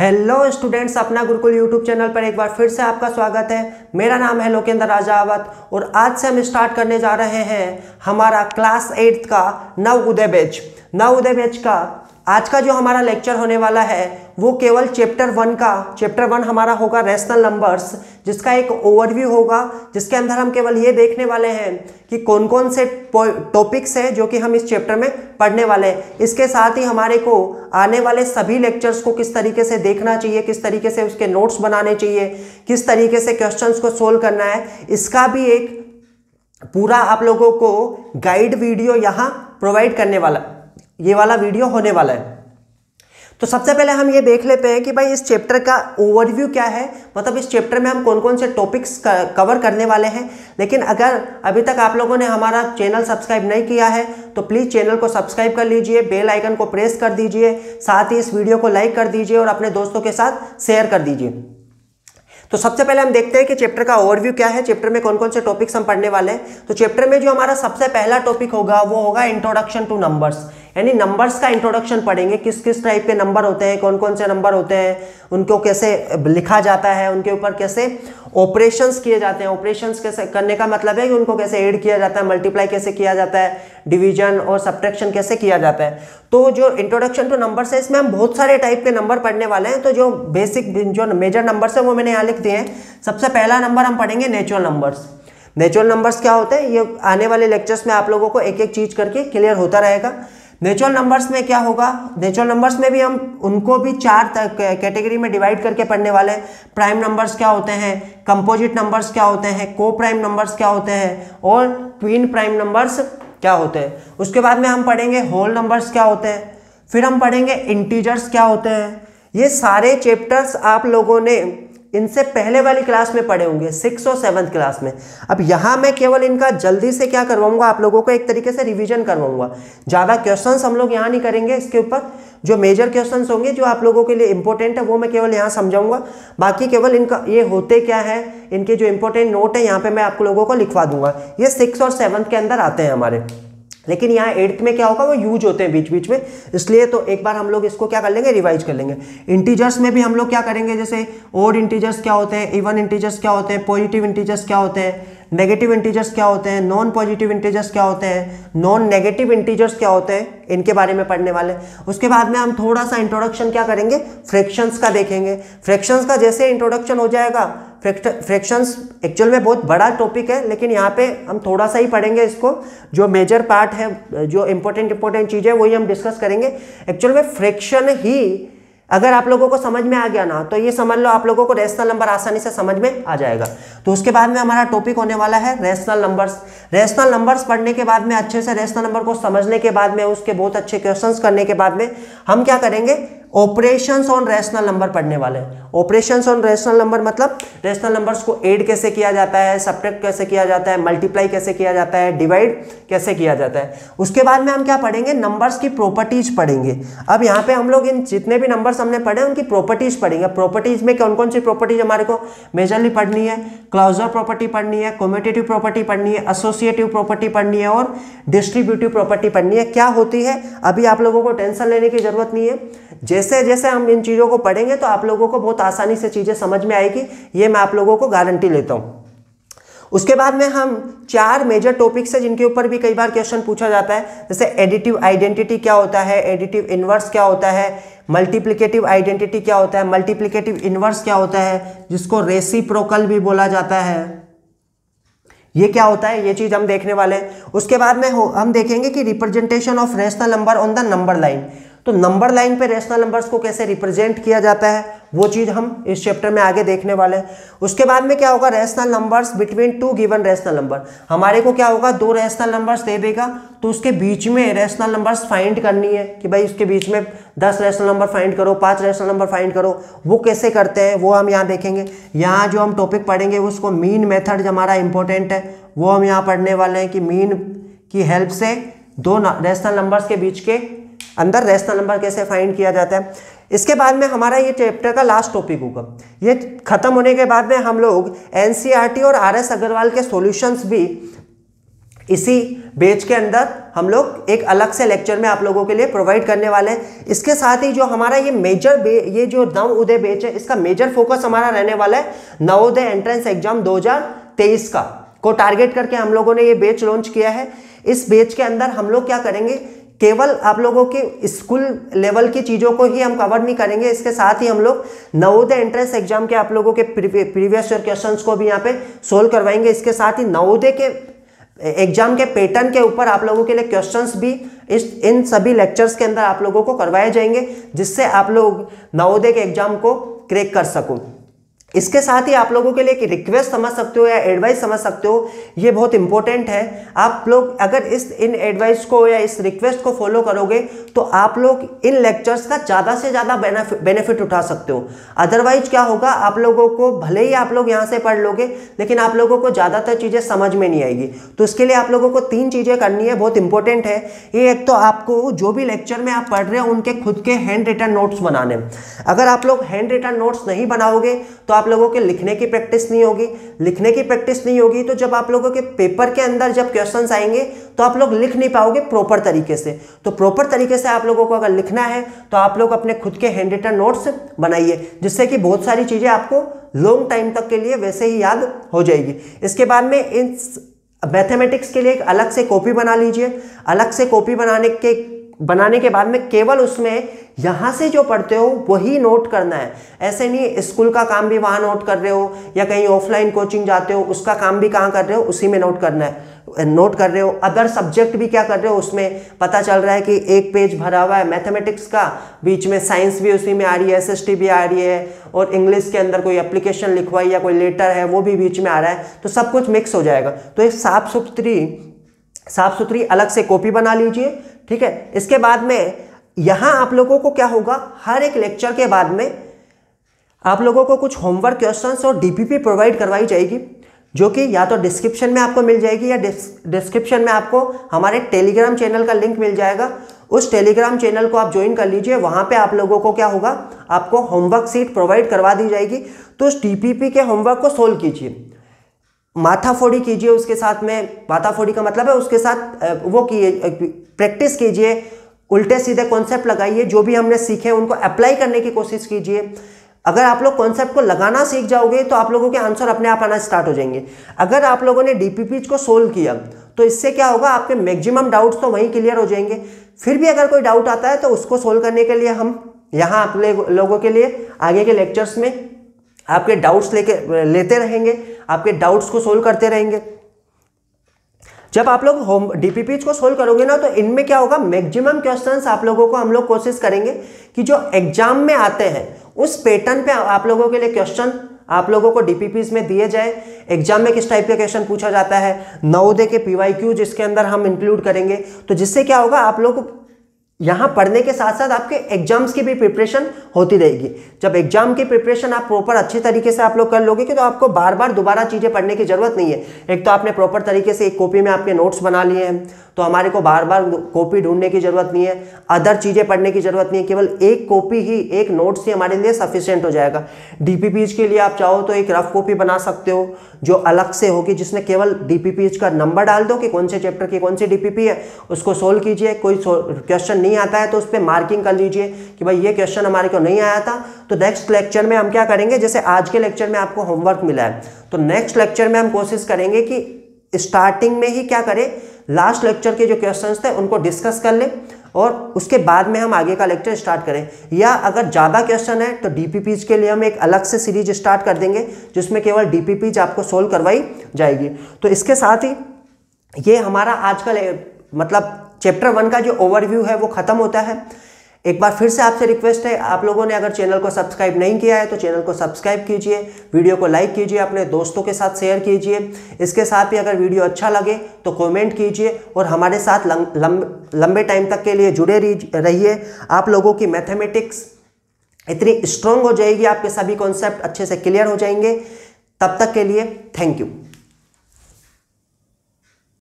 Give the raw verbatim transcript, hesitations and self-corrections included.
Hello students, अपना Gurukul YouTube channel पर एक बार फिर से आपका स्वागत है। मेरा नाम है लोकेंद्र राजावत और आज से हम स्टार्ट करने जा रहे हैं हमारा क्लास एट्थ का नव उदय बैच। नव उदय बैच का आज का जो हमारा लेक्चर होने वाला है वो केवल चैप्टर वन का चैप्टर वन हमारा होगा रैशनल नंबर्स, जिसका एक ओवरव्यू होगा, जिसके अंदर हम केवल ये देखने वाले हैं कि कौन कौन से टॉपिक्स हैं जो कि हम इस चैप्टर में पढ़ने वाले हैं। इसके साथ ही हमारे को आने वाले सभी लेक्चर्स को किस तरीके से देखना चाहिए, किस तरीके से उसके नोट्स बनाने चाहिए, किस तरीके से क्वेश्चन को सोल्व करना है, इसका भी एक पूरा आप लोगों को गाइड वीडियो यहाँ प्रोवाइड करने वाला ये वाला वीडियो होने वाला है। तो सबसे पहले हम ये देख लेते हैं कि भाई इस चैप्टर का ओवरव्यू क्या है, मतलब इस चैप्टर में हम कौन कौन से टॉपिक्स कवर करने वाले हैं। लेकिन अगर अभी तक आप लोगों ने हमारा चैनल सब्सक्राइब नहीं किया है तो प्लीज़ चैनल को सब्सक्राइब कर लीजिए, बेल आइकन को प्रेस कर दीजिए, साथ ही इस वीडियो को लाइक कर दीजिए और अपने दोस्तों के साथ शेयर कर दीजिए। तो सबसे पहले हम देखते हैं कि चैप्टर का ओवरव्यू क्या है, चैप्टर में कौन कौन से टॉपिक्स हम पढ़ने वाले हैं। तो चैप्टर में जो हमारा सबसे पहला टॉपिक होगा वो होगा इंट्रोडक्शन टू नंबर्स, यानी नंबर्स का इंट्रोडक्शन पढ़ेंगे। किस किस टाइप के नंबर होते हैं, कौन कौन से नंबर होते हैं, उनको कैसे लिखा जाता है, उनके ऊपर कैसे ऑपरेशंस किए जाते हैं। ऑपरेशंस कैसे करने का मतलब है कि उनको कैसे ऐड किया जाता है, मल्टीप्लाई कैसे किया जाता है, डिवीजन और सब्ट्रैक्शन कैसे किया जाता है। तो जो इंट्रोडक्शन टू नंबर्स है इसमें हम बहुत सारे टाइप के नंबर पढ़ने वाले हैं। तो जो बेसिक जो मेजर नंबर्स है वो मैंने यहाँ लिख दिए हैं। सबसे पहला नंबर हम पढ़ेंगे नेचुरल नंबर्स। नेचुरल नंबर्स क्या होते हैं, ये आने वाले लेक्चर्स में आप लोगों को एक एक चीज करके क्लियर होता रहेगा। नेचुरल नंबर्स में क्या होगा, नेचुरल नंबर्स में भी हम उनको भी चार कैटेगरी में डिवाइड करके पढ़ने वाले हैं। प्राइम नंबर्स क्या होते हैं, कंपोजिट नंबर्स क्या होते हैं, को प्राइम नंबर्स क्या होते हैं और ट्विन प्राइम नंबर्स क्या होते हैं। उसके बाद में हम पढ़ेंगे होल नंबर्स क्या होते हैं, फिर हम पढ़ेंगे इंटीजर्स क्या होते हैं। ये सारे चैप्टर्स आप लोगों ने इनसे पहले वाली क्लास में पढ़े होंगे, सिक्स और सेवन्थ क्लास में। अब यहाँ मैं केवल इनका जल्दी से क्या करवाऊंगा, आप लोगों को एक तरीके से रिवीजन करवाऊंगा। ज़्यादा क्वेश्चंस हम लोग यहाँ नहीं करेंगे, इसके ऊपर जो मेजर क्वेश्चंस होंगे जो आप लोगों के लिए इंपॉर्टेंट है वो मैं केवल यहाँ समझाऊंगा। बाकी केवल इनका ये होते क्या है, इनके जो इंपॉर्टेंट नोट है यहाँ पर मैं आप लोगों को लिखवा दूंगा। ये सिक्स और सेवन्थ के अंदर आते हैं हमारे, लेकिन यहाँ एट्थ में क्या होगा वो यूज होते हैं बीच बीच में, इसलिए तो एक बार हम लोग इसको क्या कर लेंगे, रिवाइज कर लेंगे। इंटीजर्स में भी हम लोग क्या करेंगे, जैसे ओड इंटीजर्स क्या होते हैं, इवन इंटीजर्स क्या होते हैं, पॉजिटिव इंटीजर्स क्या होते हैं, नेगेटिव इंटीजर्स क्या होते हैं, नॉन पॉजिटिव इंटीजर्स क्या होते हैं, नॉन नेगेटिव इंटीजर्स क्या होते हैं, इनके बारे में पढ़ने वाले। उसके बाद में हम थोड़ा सा इंट्रोडक्शन क्या करेंगे, फ्रैक्शंस का देखेंगे। फ्रैक्शंस का जैसे इंट्रोडक्शन हो जाएगा, फ्रैक्शंस एक्चुअल में बहुत बड़ा टॉपिक है, लेकिन यहाँ पे हम थोड़ा सा ही पढ़ेंगे इसको। जो मेजर पार्ट है, जो इंपॉर्टेंट इंपॉर्टेंट चीज़ है वही हम डिस्कस करेंगे। एक्चुअल में फ्रैक्शन ही अगर आप लोगों को समझ में आ गया ना तो ये समझ लो आप लोगों को रैशनल नंबर आसानी से समझ में आ जाएगा। तो उसके बाद में हमारा टॉपिक होने वाला है रैशनल नंबर्स। रैशनल नंबर्स पढ़ने के बाद में, अच्छे से रैशनल नंबर को समझने के बाद में, उसके बहुत अच्छे क्वेश्चंस करने के बाद में हम क्या करेंगे, ऑपरेशंस ऑन रैशनल नंबर पढ़ने वाले हैं। ऑपरेशंस ऑन रैशनल नंबर मतलब रैशनल नंबर्स को ऐड कैसे किया जाता है, सब्ट्रैक्ट कैसे किया जाता है, मल्टीप्लाई कैसे किया जाता है, डिवाइड कैसे किया जाता है। उसके बाद में हम क्या पढ़ेंगे, नंबर्स की प्रॉपर्टीज पढ़ेंगे। अब यहाँ पे हम लोग इन जितने भी नंबर्स हमने पढ़े उनकी प्रॉपर्टीज पढ़ेंगे। प्रॉपर्टीज में कौन कौन सी प्रॉपर्टीज हमारे को मेजरली पढ़नी है, क्लॉजर प्रॉपर्टी पढ़नी है, कम्यूटेटिव प्रॉपर्टी पढ़नी है, एसोसिएटिव प्रॉपर्टी पढ़नी है और डिस्ट्रीब्यूटिव प्रॉपर्टी पढ़नी है। क्या होती है, अभी आप लोगों को टेंशन लेने की जरूरत नहीं है। जैसे जैसे हम इन चीज़ों को पढ़ेंगे तो आप लोगों को बहुत आसानी से चीज़ें समझ में आएगी, ये मैं आप लोगों को गारंटी लेता हूँ। उसके बाद में हम चार मेजर टॉपिक्स है जिनके ऊपर भी कई बार क्वेश्चन पूछा जाता है, जैसे एडिटिव आइडेंटिटी क्या होता है, एडिटिव इन्वर्स क्या होता है, मल्टीप्लिकेटिव आइडेंटिटी क्या होता है, मल्टीप्लिकेटिव इन्वर्स क्या होता है, जिसको रेसिप्रोकल भी बोला जाता है, ये क्या होता है, ये चीज़ हम देखने वाले हैं। उसके बाद में हम देखेंगे कि representation of rational number on the number line, तो नंबर लाइन पे रैशनल नंबर्स को कैसे रिप्रेजेंट किया जाता है वो चीज़ हम इस चैप्टर में आगे देखने वाले हैं। उसके बाद में क्या होगा, rational numbers between two given rational number. हमारे को क्या होगा, दो रैशनल नंबर्स दे देगा तो उसके बीच में रैशनल नंबर्स फाइंड करनी है कि भाई उसके बीच में दस रैशनल नंबर फाइंड करो, पाँच रैशनल नंबर फाइंड करो, वो कैसे करते हैं वो हम यहाँ देखेंगे। यहाँ जो हम टॉपिक पढ़ेंगे उसको मीन मेथड हमारा इंपॉर्टेंट है, वो हम यहाँ पढ़ने वाले हैं कि मीन की हेल्प से दो रैशनल नंबर्स के बीच के अंदर रैशनल नंबर कैसे फाइंड किया जाता है। इसके बाद में हमारा ये चैप्टर का लास्ट टॉपिक होगा। ये खत्म होने के बाद में हम लोग एनसीईआरटी और आर एस अग्रवाल के सॉल्यूशंस भी इसी बैच के अंदर हम लोग एक अलग से लेक्चर में आप लोगों के लिए प्रोवाइड करने वाले हैं। इसके साथ ही जो हमारा ये मेजर ये जो नव उदय बैच है, इसका मेजर फोकस हमारा रहने वाला है नवोदय एंट्रेंस एग्जाम दो हज़ार तेईस का को टारगेट करके हम लोगों ने ये बैच लॉन्च किया है। इस बैच के अंदर हम लोग क्या करेंगे, केवल आप लोगों के स्कूल लेवल की चीज़ों को ही हम कवर नहीं करेंगे, इसके साथ ही हम लोग नवोदय एंट्रेंस एग्जाम के आप लोगों के प्रीवियस ईयर क्वेश्चंस को भी यहाँ पे सोल्व करवाएंगे। इसके साथ ही नवोदय के एग्जाम के पैटर्न के ऊपर आप लोगों के लिए क्वेश्चंस भी इस इन सभी लेक्चर्स के अंदर आप लोगों को करवाए जाएंगे, जिससे आप लोग नवोदय के एग्जाम को क्रैक कर सको। इसके साथ ही आप लोगों के लिए एक रिक्वेस्ट समझ सकते हो या एडवाइस समझ सकते हो, ये बहुत इंपॉर्टेंट है। आप लोग अगर इस इन एडवाइस को या इस रिक्वेस्ट को फॉलो करोगे तो आप लोग इन लेक्चर्स का ज़्यादा से ज़्यादा बेनिफिट उठा सकते हो। अदरवाइज क्या होगा, आप लोगों को भले ही आप लोग यहाँ से पढ़ लोगे लेकिन आप लोगों को ज़्यादातर चीज़ें समझ में नहीं आएगी। तो इसके लिए आप लोगों को तीन चीज़ें करनी है, बहुत इंपॉर्टेंट है ये। एक तो आपको जो भी लेक्चर में आप पढ़ रहे हो उनके खुद के हैंड रिटन नोट्स बनाने। अगर आप लोग हैंड रिटन नोट्स नहीं बनाओगे तो आप लोगों के लिखने की प्रैक्टिस नहीं होगी, लिखने की प्रैक्टिस नहीं होगी तो जब आप लोगों के पेपर के अंदर जब क्वेश्चंस आएंगे तो आप लोग लिख नहीं पाओगे प्रॉपर तरीके से। तो प्रॉपर तरीके से आप लोगों को अगर लिखना है तो आप लोग अपने खुद के हैंड रिटन नोट्स बनाइए, जिससे कि बहुत सारी चीज़ें आपको लॉन्ग टाइम तक के लिए वैसे ही याद हो जाएगी। इसके बाद में इन मैथमेटिक्स के लिए एक अलग से कॉपी बना लीजिए। अलग से कॉपी बनाने के बनाने के बाद में केवल उसमें यहाँ से जो पढ़ते हो वही नोट करना है। ऐसे नहीं स्कूल का काम भी वहाँ नोट कर रहे हो या कहीं ऑफलाइन कोचिंग जाते हो उसका काम भी कहाँ कर रहे हो उसी में नोट करना है, नोट कर रहे हो। अदर सब्जेक्ट भी क्या कर रहे हो उसमें पता चल रहा है कि एक पेज भरा हुआ है मैथमेटिक्स का, बीच में साइंस भी उसी में आ रही है, एस एस टी भी आ रही है और इंग्लिश के अंदर कोई एप्लीकेशन लिखवाई या कोई लेटर है वो भी बीच में आ रहा है, तो सब कुछ मिक्स हो जाएगा। तो एक साफ सुथरी साफ सुथरी अलग से कॉपी बना लीजिए, ठीक है। इसके बाद में यहाँ आप लोगों को क्या होगा, हर एक लेक्चर के बाद में आप लोगों को कुछ होमवर्क क्वेश्चंस और डीपीपी प्रोवाइड करवाई जाएगी, जो कि या तो डिस्क्रिप्शन में आपको मिल जाएगी या डिस्क्रिप्शन में आपको हमारे टेलीग्राम चैनल का लिंक मिल जाएगा। उस टेलीग्राम चैनल को आप ज्वाइन कर लीजिए, वहाँ पे आप लोगों को क्या होगा, आपको होमवर्क शीट प्रोवाइड करवा दी जाएगी। तो उस डीपीपी के होमवर्क को सोल्व कीजिए, माथाफोड़ी कीजिए उसके साथ में। माथाफोड़ी का मतलब है उसके साथ वो कीजिए, प्रैक्टिस कीजिए, उल्टे सीधे कॉन्सेप्ट लगाइए, जो भी हमने सीखे उनको अप्लाई करने की कोशिश कीजिए। अगर आप लोग कॉन्सेप्ट को लगाना सीख जाओगे तो आप लोगों के आंसर अपने आप आना स्टार्ट हो जाएंगे। अगर आप लोगों ने डीपीपी को सोल्व किया तो इससे क्या होगा, आपके मैक्सिमम डाउट्स तो वहीं क्लियर हो जाएंगे। फिर भी अगर कोई डाउट आता है तो उसको सोल्व करने के लिए हम यहाँ आप लोगों के लिए आगे के लेक्चर्स में आपके डाउट्स लेके लेते रहेंगे, आपके डाउट्स को सोल्व करते रहेंगे। जब आप लोग होम डीपीपी को सोल्व करोगे ना तो इनमें क्या होगा, मैक्सिमम क्वेश्चंस आप लोगों को हम लोग कोशिश करेंगे कि जो एग्जाम में आते हैं उस पैटर्न पे आप लोगों के लिए क्वेश्चन आप लोगों को डीपीपीज में दिए जाए। एग्जाम में किस टाइप के क्वेश्चन पूछा जाता है, नवोदय के पीवाईक्यू जिसके अंदर हम इंक्लूड करेंगे, तो जिससे क्या होगा, आप लोग यहाँ पढ़ने के साथ साथ आपके एग्जाम्स की भी प्रिपरेशन होती रहेगी। जब एग्जाम की प्रिपरेशन आप प्रॉपर अच्छे तरीके से आप लोग कर लोगे तो आपको बार बार दोबारा चीज़ें पढ़ने की ज़रूरत नहीं है। एक तो आपने प्रॉपर तरीके से एक कॉपी में आपके नोट्स बना लिए हैं तो हमारे को बार बार कॉपी ढूंढने की ज़रूरत नहीं है, अदर चीज़ें पढ़ने की ज़रूरत नहीं है, केवल एक कॉपी ही, एक नोट्स ही हमारे लिए सफिशिएंट हो जाएगा। डीपीपीज के लिए आप चाहो तो एक रफ कॉपी बना सकते हो जो अलग से होगी, जिसमें केवल डीपीपीज का नंबर डाल दो कि कौन से चैप्टर की कौन सी डीपीपी है, उसको सोल्व कीजिए। कोई क्वेश्चन नहीं आता है तो उस पर मार्किंग कर लीजिए कि भाई ये क्वेश्चन हमारे को नहीं आया था, तो नेक्स्ट लेक्चर में हम क्या करेंगे, जैसे आज के लेक्चर में आपको होमवर्क मिला है तो नेक्स्ट लेक्चर में हम कोशिश करेंगे कि स्टार्टिंग में ही क्या करें, लास्ट लेक्चर के जो क्वेश्चंस थे उनको डिस्कस कर लें और उसके बाद में हम आगे का लेक्चर स्टार्ट करें। या अगर ज़्यादा क्वेश्चन है तो डीपीपीज के लिए हम एक अलग से सीरीज स्टार्ट कर देंगे जिसमें केवल डीपीपीज आपको सोल्व करवाई जाएगी। तो इसके साथ ही ये हमारा आज का मतलब चैप्टर वन का जो ओवरव्यू है वो ख़त्म होता है। एक बार फिर से आपसे रिक्वेस्ट है, आप लोगों ने अगर चैनल को सब्सक्राइब नहीं किया है तो चैनल को सब्सक्राइब कीजिए, वीडियो को लाइक कीजिए, अपने दोस्तों के साथ शेयर कीजिए। इसके साथ ही अगर वीडियो अच्छा लगे तो कमेंट कीजिए और हमारे साथ लंबे टाइम तक के लिए जुड़े रहिए। आप लोगों की मैथमेटिक्स इतनी स्ट्रांग हो जाएगी, आपके सभी कॉन्सेप्ट अच्छे से क्लियर हो जाएंगे। तब तक के लिए थैंक यू।